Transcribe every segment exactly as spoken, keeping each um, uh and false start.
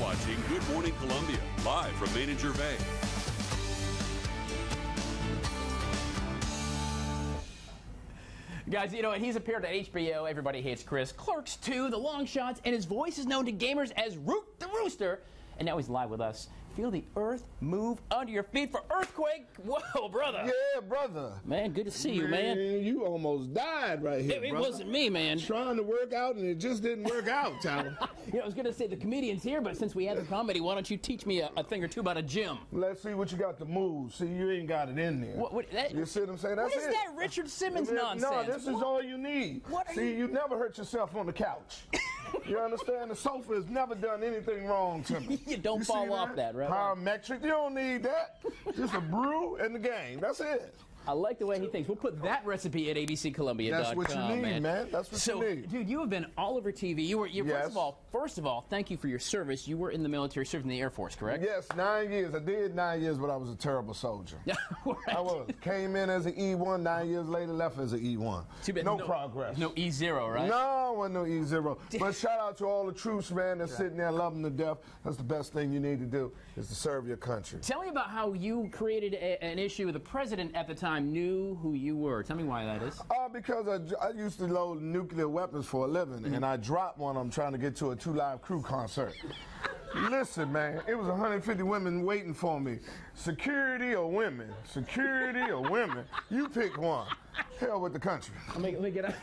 watching Good Morning Columbia, live from Main and Gervais. Guys, you know, and he's appeared on H B O, Everybody Hates Chris, Clerks two, The Long Shots, and his voice is known to gamers as Root the Rooster. And now he's live with us. Feel the earth move under your feet for Earthquake. Whoa, brother. Yeah, brother. Man, good to see man, you, man. You almost died right here, It, it wasn't me, man. Trying to work out, and it just didn't work out, Tyler. You know, I was going to say the comedian's here, but since we had the comedy, why don't you teach me a, a thing or two about a gym? Let's see what you got to move. See, you ain't got it in there. What, what, that, you see what I'm saying? That's what is it. That Richard Simmons I mean, nonsense? No, this what? is all you need. What see, you... you never hurt yourself on the couch. You understand? The sofa has never done anything wrong to me. You don't you fall off that, that right? Pyrometric, you don't need that. Just a brew and the game. That's it. I like the way he thinks. We'll put that recipe at a b c columbia dot com. That's what you need, man. man. That's what so, you need. Dude, you have been all over T V. You were, you, yes. first of all, first of all, thank you for your service. You were in the military, serving in the Air Force, correct? Yes, nine years. I did nine years, but I was a terrible soldier. Right. I was. Came in as an E one, nine years later, left as an E one. Too bad. No, no progress. No E zero, right? No, I wasn't no E zero. But shout out to all the troops, man, that's right. sitting there loving to death. That's the best thing you need to do, is to serve your country. Tell me about how you created a, an issue with the president at the time. Knew who you were. Tell me why that is. Uh, because I, I used to load nuclear weapons for a living, mm-hmm. and I dropped one. I'm trying to get to a Two Live Crew concert. Listen, man, it was one hundred fifty women waiting for me. Security or women? Security or women? You pick one. Hell with the country. Let me, let me get out.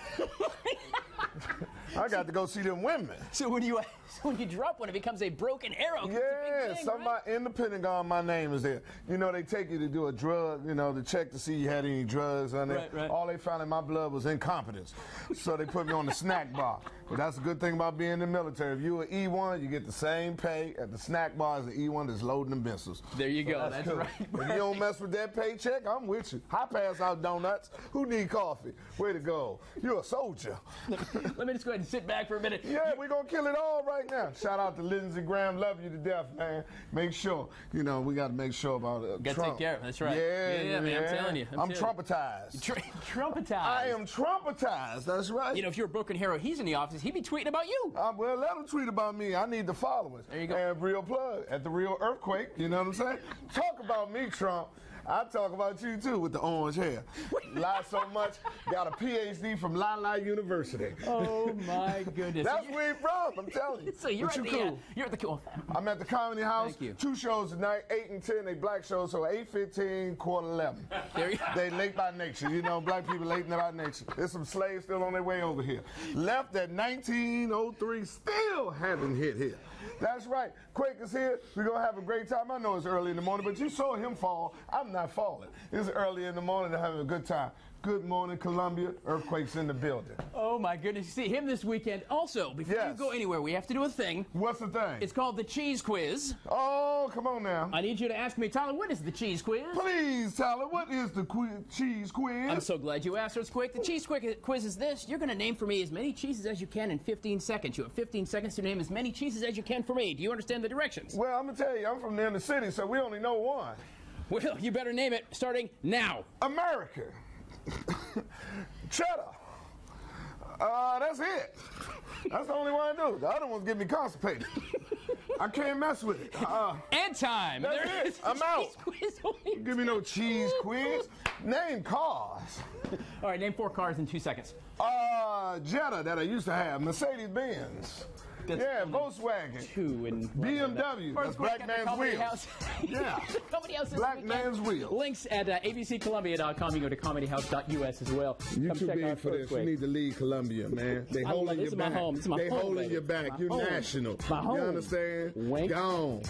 I got to go see them women. So when you so when you drop one, it becomes a broken arrow. Yeah, thing, somebody right? in the Pentagon, my name is there. You know, they take you to do a drug, you know, to check to see you had any drugs on there. Right, right. All they found in my blood was incompetence. So they put me on the snack bar. But that's a good thing about being in the military. If you're an E one, you get the same pay at the snack bar as the E one that's loading the missiles. There you so go. That's, that's cool. right. If you don't mess with that paycheck, I'm with you. I pass out donuts. Who need coffee? Way to go. You're a soldier. Let me just go ahead and sit back for a minute. Yeah, we're going to kill it all right now. Shout out to Lindsey Graham. Love you to death, man. Make sure. You know, we got to make sure about uh, Got to take care of it. That's right. Yeah, yeah, yeah, yeah. man. I'm telling you. I'm, I'm telling traumatized. Tr traumatized. I am traumatized. That's right. You know, if you're a broken hero, he's in the office. He'd be tweeting about you. Uh, well, let him tweet about me. I need the followers. There you go. And real plug at the real Earthquake. You know what I'm saying? Talk about me, Trump. I talk about you, too, with the orange hair. Lie so much, got a P H D from La La University. Oh, my goodness. That's where you're from, I'm telling you. So you're but at you the, cool. Uh, you're at the cool. I'm at the Comedy House. Thank you. Two shows tonight, eight and ten. They black shows, so eight fifteen, quarter eleven. There you go. They late by nature. You know, black people late by nature. There's some slaves still on their way over here. Left at nineteen oh three, still haven't hit here. That's right. Quake is here. We're going to have a great time. I know it's early in the morning, but you saw him fall. I'm not falling. It's early in the morning. They're having a good time. Good Morning, Columbia. Earthquake's in the building. Oh, my goodness. You see him this weekend. Also, before yes. you go anywhere, we have to do a thing. What's the thing? It's called the Cheese Quiz. Oh, come on now. I need you to ask me, Tyler, what is the Cheese Quiz? Please, Tyler, what is the qu Cheese Quiz? I'm so glad you asked us, Quake. The Cheese Quiz is this. You're going to name for me as many cheeses as you can in fifteen seconds. You have fifteen seconds to name as many cheeses as you can for me. Do you understand the directions? Well, I'm going to tell you, I'm from the inner city, so we only know one. Well, you better name it starting now. America. Cheddar. Uh, that's it. That's the only one I do. The other ones get me constipated. I can't mess with it. Uh, and time. That's there it. Is I'm out. Give me no cheese quiz. Name cars. All right, name four cars in two seconds. Uh, Jetta that I used to have. Mercedes-Benz. That's yeah, Volkswagen. Two and B M W. That's Black Man's Wheels. Yeah. Comedy House Black Man's Wheels. Links at uh, a b c columbia dot com. You go to comedy house dot u s as well. You Come too check big for this. You need to leave Columbia, man. They holding your back. They holding your back. You're national. My home. You understand? Wink. Gone.